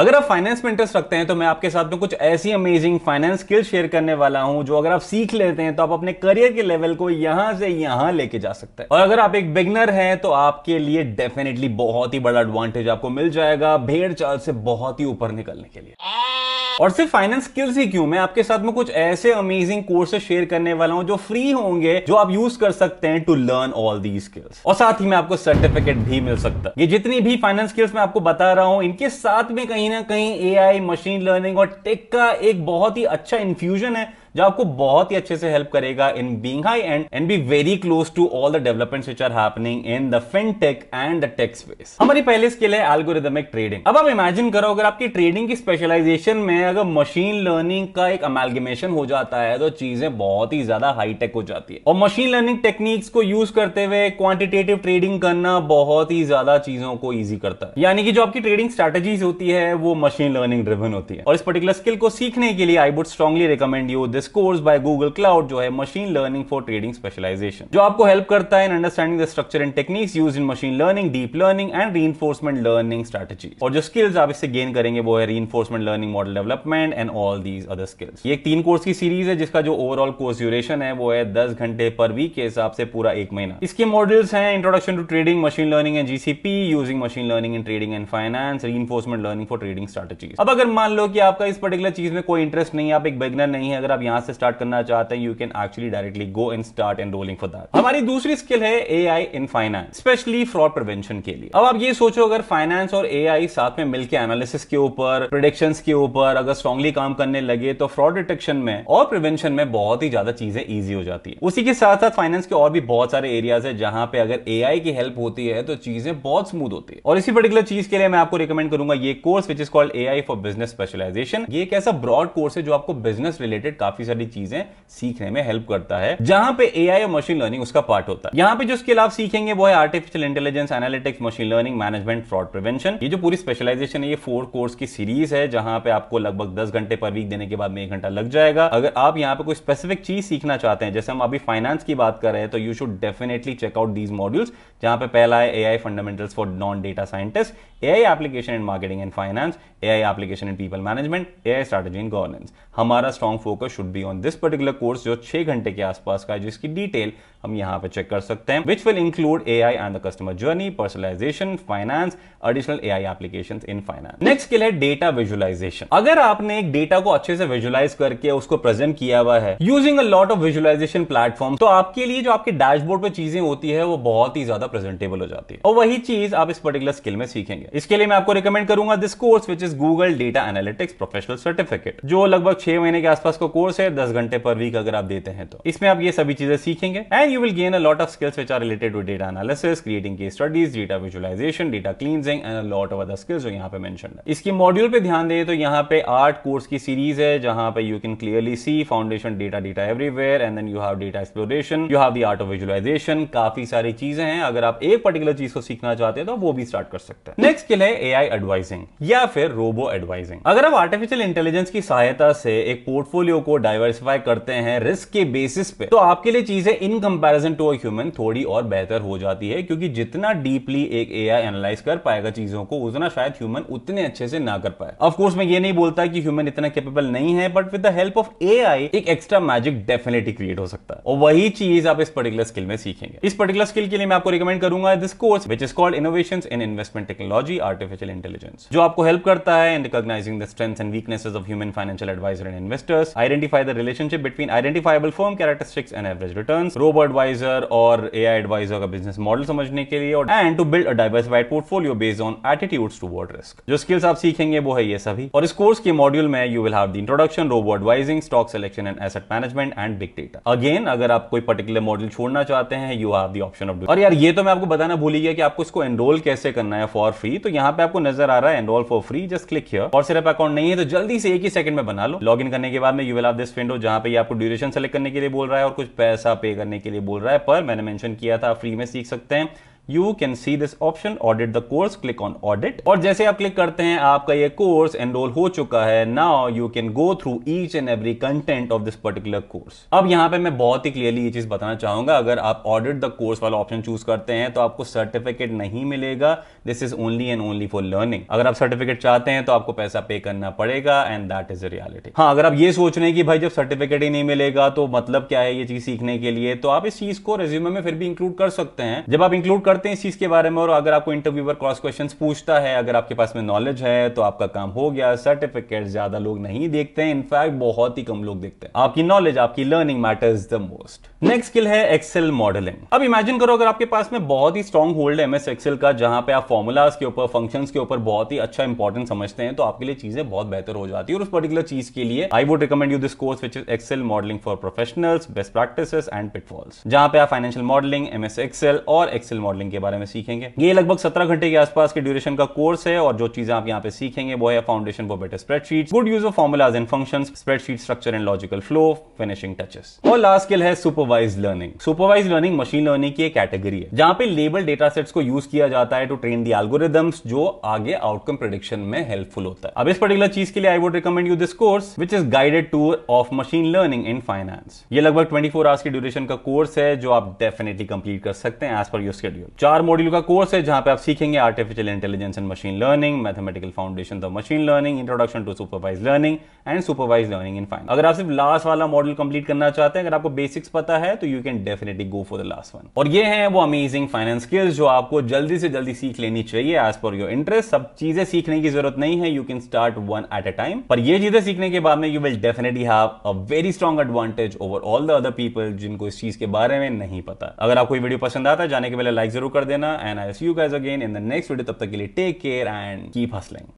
अगर आप फाइनेंस में इंटरेस्ट रखते हैं तो मैं आपके साथ में कुछ ऐसी अमेजिंग फाइनेंस स्किल शेयर करने वाला हूं जो अगर आप सीख लेते हैं तो आप अपने करियर के लेवल को यहां से यहां लेके जा सकते हैं। और अगर आप एक बिगनर हैं तो आपके लिए डेफिनेटली बहुत ही बड़ा एडवांटेज आपको मिल जाएगा भेड़ चाल से बहुत ही ऊपर निकलने के लिए। और सिर्फ फाइनेंस स्किल्स ही क्यों, मैं आपके साथ में कुछ ऐसे अमेजिंग कोर्सेज शेयर करने वाला हूं जो फ्री होंगे, जो आप यूज कर सकते हैं to learn all the skills. और साथ ही में आपको सर्टिफिकेट भी मिल सकता है। ये जितनी भी फाइनेंस स्किल्स मैं आपको बता रहा हूं, इनके साथ में कहीं ना कहीं एआई, मशीन लर्निंग और टेक का एक बहुत ही अच्छा इन्फ्यूजन है जो आपको बहुत ही अच्छे से हेल्प करेगा in being high and be very close to all the developments which are happening in the fintech and the tech space. हमारी पहले स्किल है एल्गोरिथमिक ट्रेडिंग। अब आप इमेजिन करो, अगर आपकी ट्रेडिंग की स्पेशलाइजेशन में अगर मशीन लर्निंग का एक अमैलगमेशन हो जाता है तो चीजें बहुत ही ज्यादा हाईटेक हो जाती है। और मशीन लर्निंग टेक्निक्स को यूज करते हुए क्वांटिटेटिव ट्रेडिंग करना बहुत ही ज्यादा चीजों को ईजी करता है, यानी कि जो आपकी ट्रेडिंग स्ट्रेटेजीज होती है वो मशीन लर्निंग ड्रिवन होती है। और इस पर्टिकुलर स्किल को सीखने के लिए I would strongly recommend you this course by Google cloud, जो है machine learning for trading specialisation, जो आपको हेल्प करता है in understanding the structure and techniques used in machine learning, deep learning and reinforcement learning strategy. और जो skills आप इससे गेन करेंगे वो है reinforcement learning, model development and all these other skills. ये एक 3 कोर्स की सीरीज है जिसका जो ओवरऑल कोर्स ड्यूरेशन है वो है 10 घंटे पर वीक के हिसाब से पूरा 1 महीना। इसके मॉड्यूल्स हैं introduction to trading, machine learning and GCP, using machine learning in trading and finance, reinforcement learning for trading strategies. अब अगर मान लो कि आपका इस पर्टिकुलर चीज में कोई इंटरेस्ट नहीं है, आप एक बिगिनर नहीं है, अगर आप यहां से स्टार्ट करना चाहते हैं, you can actually directly go and start enrolling for that. हमारी दूसरी स्किल है AI in finance, specially fraud prevention के लिए। अब आप ये सोचो, अगर फाइनेंस और एआई साथ में मिलकर एनालिसिस के ऊपर, प्रेडिक्शंस के ऊपर अगर स्ट्रांगली काम करने लगे तो फ्रॉड डिटेक्शन में और प्रिवेंशन में बहुत ही ज्यादा चीजें ईजी हो जाती है। उसी के साथ साथ फाइनेंस के और भी बहुत सारे एरियाज है जहां पे अगर एआई की हेल्प होती है तो चीजें बहुत स्मूथ होती है। और इसी पर्टिकुलर चीज के लिए मैं आपको रिकमेंड करूंगा ये course which is called AI for business specialisation. ये एक ऐसा ब्रॉड कोर्स है जो आपको बिजनेस रिलेटेड काफी सारी चीजें सीखने में हेल्प करता है, जहां पे एआई और मशीन लर्निंग उसका पार्ट होता है। यहां पे जो स्किल आप सीखेंगे वो है artificial intelligence, analytics, machine learning, management, fraud prevention. ये जो पूरी स्पेशलाइजेशन है ये 4 कोर्स की सीरीज है जहां पे आपको लगभग 10 घंटे पर वीक देने के बाद में 1 घंटा लग जाएगा। अगर आप यहां पे कोई स्पेसिफिक चीज सीखना चाहते हैं, जैसे हम अभी फाइनेंस की बात कर रहे हैं, तो you should definitely check out these modules, जहां पे पहला है AI fundamentals for non data scientist, AI application in marketing and finance, AI application in people management, AI strategy in governance. हमारा strong focus should be on this particular course जो 6 घंटे के आसपास का है, जिसकी डिटेल हम यहां पे चेक कर सकते हैं, which will include AI and the customer journey, personalisation, finance, additional AI applications in finance. Next skill है डेटा विजुअलाइजेशन। अगर आपने एक डेटा को अच्छे से विजुअलाइज करके उसको प्रेजेंट किया हुआ है using a lot of visualisation platform, तो आपके लिए जो आपके डैशबोर्ड पे चीजें होती है वो बहुत ही ज्यादा प्रेजेंटेबल हो जाती है। और वही चीज आप इस पर्टिकुलर स्किल में सीखेंगे। इसके लिए मैं आपको रिकमेंड करूंगा this course which is Google data analytics professional certificate, जो लगभग 6 महीने के आसपास का कोर्स है, 10 घंटे पर वीक अगर आप देते हैं तो। इसमें आप ये सभी चीजें सीखेंगे and you will gain a lot of skills which are related to data analysis, creating case studies, data visualisation, data cleansing and a lot of other skills जो यहाँ पे मेंशन्ड है। इसके मॉड्यूल पे ध्यान दें तो यहाँ पे 8 कोर्स की सीरीज है जहां पे you can clearly see foundation data, data everywhere, and then you have data exploration, you have the art of visualisation. काफी सारी चीजें हैं, अगर आप एक पर्टिकुलर चीज को सीखना चाहते हैं तो वो भी स्टार्ट कर सकते हैं। नेक्स्ट स्किल है एआई एडवाइजिंग या फिर रोबो एडवाइजिंग। अगर आप आर्टिफिशियल इंटेलिजेंस की सहायता से एक पोर्टफोलियो को डाइवर्सिफाई करते हैं रिस्क के बेसिस पे, तो आपके लिए चीजें in comparison to a human थोड़ी और बेहतर हो जाती है, क्योंकि जितना डीपली एक एआई एनालाइज कर पाएगा चीजों को, उतना शायद ह्यूमन उतने अच्छे से ना कर पाए। ऑफ कोर्स मैं ये नहीं बोलता कि ह्यूमन इतना कैपेबल नहीं है, but with the help of AI एक एक्स्ट्रा मैजिक डेफिनेटली क्रिएट हो सकता है। और वही चीज आप इस पर्टिकुलर स्किल में सीखेंगे। इस पर्टिकुलर स्किल के लिए मैं आपको रिकमेंड करूंगा this course which is called innovations in investment technology artificial intelligence, जो आपको हेल्प करता है in recognising the strengths and weaknesses of human financial adviser and investors, identify the relationship between identifiable firm characteristics and average returns, robo advisor और AI advisor का business model समझने के लिए, and to build a diversified portfolio based on attitudes toward risk। जो skills आप सीखेंगे वो है ये सभी। और इस course के module में you will have the introduction, robo advising, stock selection and asset management and big data। Again अगर आप कोई particular module छोड़ना चाहते हैं you have the option of doing। और यार ये तो मैं आपको बताना भूल ही गया कि आपको इसको enroll कैसे करना है for free। तो यहाँ पे आपको नजर आ रहा है enroll for free, just click here। और सिर्फ अकाउंट नहीं है तो जल्दी से एक ही सेकंड में बना लो। लॉग इन करने के बाद में you will have this window जहां पे ये आपको ड्यूरेशन सेलेक्ट करने के लिए बोल रहा है और कुछ पैसा पे करने के लिए बोल रहा है, पर मैंने मेंशन किया था फ्री में सीख सकते हैं। you can see this option audit the course, click on audit. और जैसे आप क्लिक करते हैं आपका ये कोर्स एनरोल हो चुका है. Now you can go through each and every content of this particular course. अब यहाँ पे मैं बहुत ही क्लियरली ये चीज बताना चाहूंगा, अगर आप ऑडिट द कोर्स वाला ऑप्शन चूज करते हैं तो आपको सर्टिफिकेट नहीं मिलेगा. This is only and only for learning. अगर आप सर्टिफिकेट चाहते हैं तो आपको पैसा पे करना पड़ेगा and that is a reality. हाँ, अगर आप ये सोच रहे हैं कि भाई जब सर्टिफिकेट ही नहीं मिलेगा तो मतलब क्या है ये चीज सीखने के लिए, तो आप इस चीज को रेज्यूमे में फिर भी इंक्लूड कर सकते हैं. जब आप इंक्लूड करते हैं इस चीज के बारे में और अगर आपको इंटरव्यूअर क्रॉस क्वेश्चंस पूछता है, अगर आपके पास में नॉलेज है तो आपका काम हो गया. सर्टिफिकेट ज्यादा लोग नहीं देखते हैं, इनफैक्ट बहुत ही कम लोग देखते हैं. आपकी नॉलेज, आपकी learning matters the most. Next skill है एक्सेल मॉडलिंग. अब इमेजिन करो अगर आपके पास में बहुत ही स्ट्रॉन्ग होल्ड है एमएस एक्सेल का, जहां पे आप फॉर्मुलाज के ऊपर, फंक्शंस के ऊपर बहुत ही अच्छा इंपॉर्टेंट समझते हैं, तो आपके लिए चीजें बहुत बेहतर हो जाती है. और उस पर्टिकुलर चीज के लिए I would recommend you this course which is Excel modelling for professionals, best practices and pitfalls, जहां पे आप फाइनेंशियल मॉडलिंग, एमएस एक्सेल और एक्सेल मॉडलिंग के बारे में सीखेंगे. ये लगभग 17 घंटे के आसपास के ड्यूरेशन का कोर्स है और जो चीजें आप यहाँ पे सीखेंगे वो है foundation for better spreadsheet, good use of formulas and functions, spreadsheet structure and logical flow, finishing touches. और लास्ट स्किल है supervise learning. Supervise learning machine learning की एक कैटेगरी है जहां पे लेबल डेटा सेट्स को यूज किया जाता है टू ट्रेन दी एल्गोरिदम्स जो आगे आउटकम प्रेडिक्शन में हेल्पफुल होता है. अब इस पर्टिकुलर चीज के लिए I would recommend you this course which is guided tour of machine learning in finance. ये लगभग 24 आवर्स की ड्यूरेशन का कोर्स है जो आप डेफिनेटली कंप्लीट कर सकते हैं as per your schedule. 4 module का कोर्स है जहां पे आप सीखेंगे artificial intelligence and machine learning, mathematical foundation of machine learning, introduction to supervise learning and supervise learning in finance. अगर आप सिर्फ लास्ट वाला मॉड्यूल कंप्लीट करना चाहते हैं, अगर आपको बेसिक्स पता है तो you can definitely go for the last one. और ये है वो अमेजिंग फाइनेंस स्किल्स जो आपको जल्दी से जल्दी सीख लेनी चाहिए एज पर योर इंटरेस्ट. सब चीजें सीखने की जरूरत नहीं है, you can start one at a time. पर ये चीजें सीखने के बाद में you will definitely have a very strong advantage over all the other people जिनको इस चीज के बारे में नहीं पता. अगर आपको वीडियो पसंद आता है जाने के पहले लाइक जरूर कर देना and I will see you guys again in the next video. तब तक के लिए take care and keep hustling.